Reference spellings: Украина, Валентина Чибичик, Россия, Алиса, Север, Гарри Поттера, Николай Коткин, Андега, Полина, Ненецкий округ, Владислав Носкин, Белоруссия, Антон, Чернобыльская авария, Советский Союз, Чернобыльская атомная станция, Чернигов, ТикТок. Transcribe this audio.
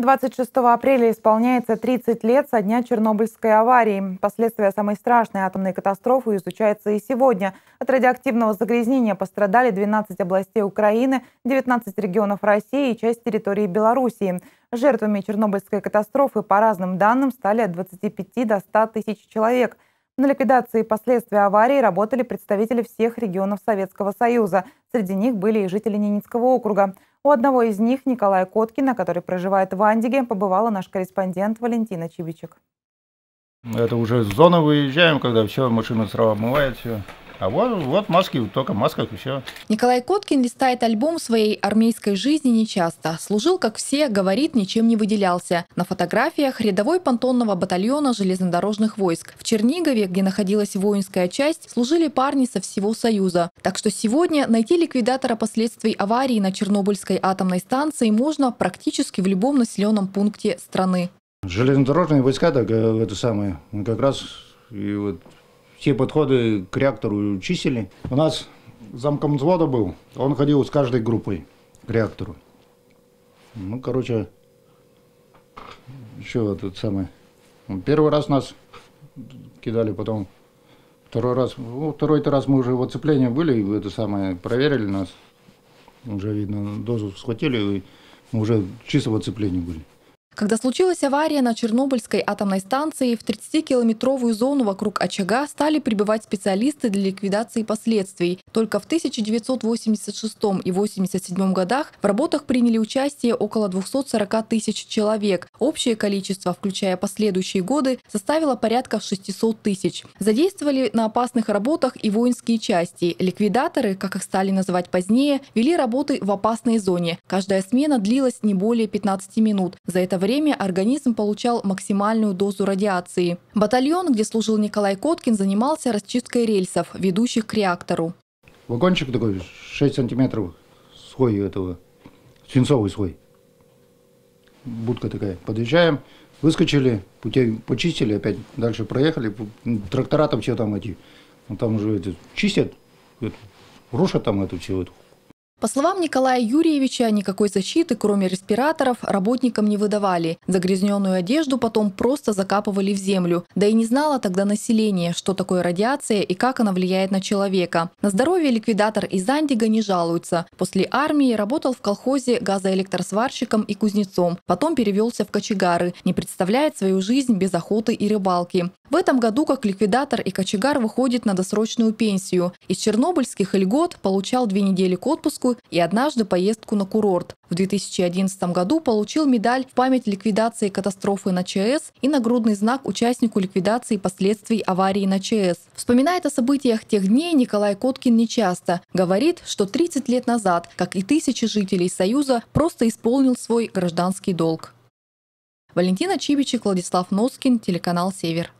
26 апреля исполняется 30 лет со дня Чернобыльской аварии. Последствия самой страшной атомной катастрофы изучаются и сегодня. От радиоактивного загрязнения пострадали 12 областей Украины, 19 регионов России и часть территории Белоруссии. Жертвами Чернобыльской катастрофы, по разным данным, стали от 25 до 100 тысяч человек. На ликвидации последствий аварии работали представители всех регионов Советского Союза. Среди них были и жители Ненецкого округа. У одного из них, Николая Коткина, который проживает в Андеге, побывала наш корреспондент Валентина Чибичик. Это уже с зоны выезжаем, когда все, машина сразу омывает все. А вот маски, только в масках и все. Николай Коткин листает альбом своей армейской жизни нечасто. Служил, как все, говорит, ничем не выделялся. На фотографиях рядовой понтонного батальона железнодорожных войск. В Чернигове, где находилась воинская часть, служили парни со всего Союза. Так что сегодня найти ликвидатора последствий аварии на Чернобыльской атомной станции можно практически в любом населенном пункте страны. Железнодорожные войска, так, это самое, как раз и вот... Все подходы к реактору чистили. У нас замком взвода был, он ходил с каждой группой к реактору. Ну, короче, еще вот это самое. Первый раз нас кидали, потом второй раз. Ну, второй-то раз мы уже в оцеплении были, и это самое, проверили нас. Уже, видно, дозу схватили, и мы уже чисто в оцеплении были. Когда случилась авария на Чернобыльской атомной станции, в 30-километровую зону вокруг очага стали прибывать специалисты для ликвидации последствий. Только в 1986 и 1987 годах в работах приняли участие около 240 тысяч человек. Общее количество, включая последующие годы, составило порядка 600 тысяч. Задействовали на опасных работах и воинские части. Ликвидаторы, как их стали называть позднее, вели работы в опасной зоне. Каждая смена длилась не более 15 минут. За это время организм получал максимальную дозу радиации. Батальон, где служил Николай Коткин, занимался расчисткой рельсов, ведущих к реактору. Вагончик такой, 6 сантиметров слой этого, свинцовый слой. Будка такая. Подъезжаем, выскочили, пути почистили, опять дальше проехали. Трактора там все там эти, там уже это, чистят, рушат там это все. По словам Николая Юрьевича, никакой защиты, кроме респираторов, работникам не выдавали. Загрязненную одежду потом просто закапывали в землю. Да и не знало тогда население, что такое радиация и как она влияет на человека. На здоровье ликвидатор из Андега не жалуется. После армии работал в колхозе газоэлектросварщиком и кузнецом. Потом перевелся в кочегары. Не представляет свою жизнь без охоты и рыбалки. В этом году как ликвидатор и кочегар выходит на досрочную пенсию. Из чернобыльских льгот получал 2 недели к отпуску и однажды поездку на курорт. В 2011 году получил медаль в память ликвидации катастрофы на ЧАЭС и нагрудный знак участнику ликвидации последствий аварии на ЧАЭС. Вспоминает о событиях тех дней Николай Коткин нечасто. Говорит, что 30 лет назад, как и тысячи жителей Союза, просто исполнил свой гражданский долг. Валентина Чибичик, Владислав Носкин, телеканал «Север».